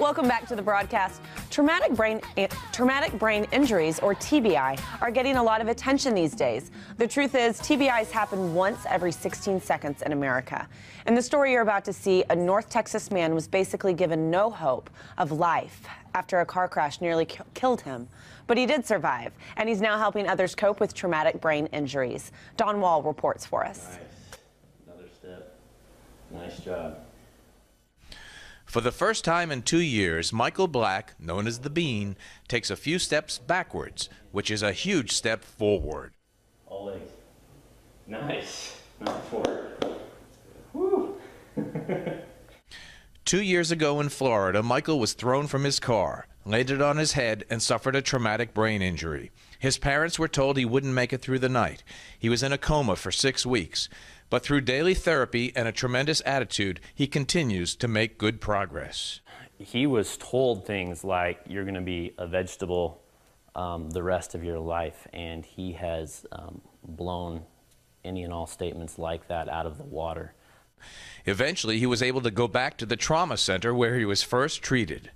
Welcome back to the broadcast. Traumatic brain injuries, or TBI, are getting a lot of attention these days. The truth is, TBIs happen once every 16 seconds in America. In the story you're about to see, a North Texas man was basically given no hope of life after a car crash nearly killed him. But he did survive, and he's now helping others cope with traumatic brain injuries. Don Wall reports for us. Nice. Another step. Nice job. For the first time in 2 years, Michael Black, known as the Bean, takes a few steps backwards, which is a huge step forward. All legs. Nice. Not forward. Woo. 2 years ago in Florida, Michael was thrown from his car, landed on his head, and suffered a traumatic brain injury. His parents were told he wouldn't make it through the night. He was in a coma for 6 weeks. But through daily therapy and a tremendous attitude, he continues to make good progress. He was told things like, you're going to be a vegetable the rest of your life, and he has blown any and all statements like that out of the water. Eventually, he was able to go back to the trauma center where he was first treated.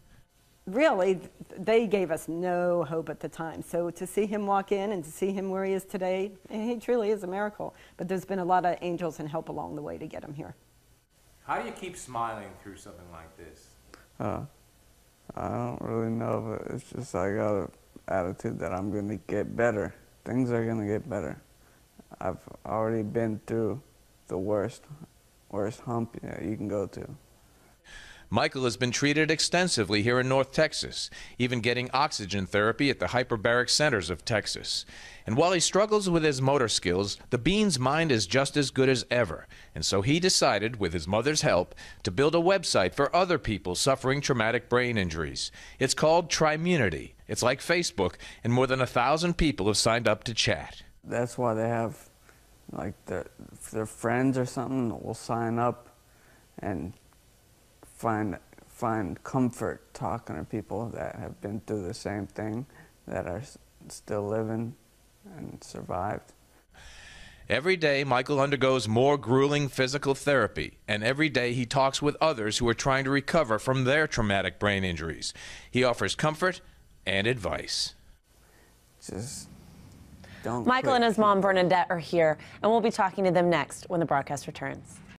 Really, they gave us no hope at the time. So to see him walk in and to see him where he is today, he truly is a miracle. But there's been a lot of angels and help along the way to get him here. How do you keep smiling through something like this? I don't really know, but it's just I got an attitude that I'm going to get better. Things are going to get better. I've already been through the worst hump you can go to. Michael has been treated extensively here in North Texas, even getting oxygen therapy at the Hyperbaric Centers of Texas. And while he struggles with his motor skills, the Bean's mind is just as good as ever. And so he decided, with his mother's help, to build a website for other people suffering traumatic brain injuries. It's called TriMunity. It's like Facebook, and more than 1,000 people have signed up to chat. That's why they have, like, their friends or something that will sign up and find comfort talking to people that have been through the same thing, that are still living and survived. Every day, Michael undergoes more grueling physical therapy, and every day he talks with others who are trying to recover from their traumatic brain injuries. He offers comfort and advice. Just don't quit. Michael and his mom, Bernadette, are here, and we'll be talking to them next when the broadcast returns.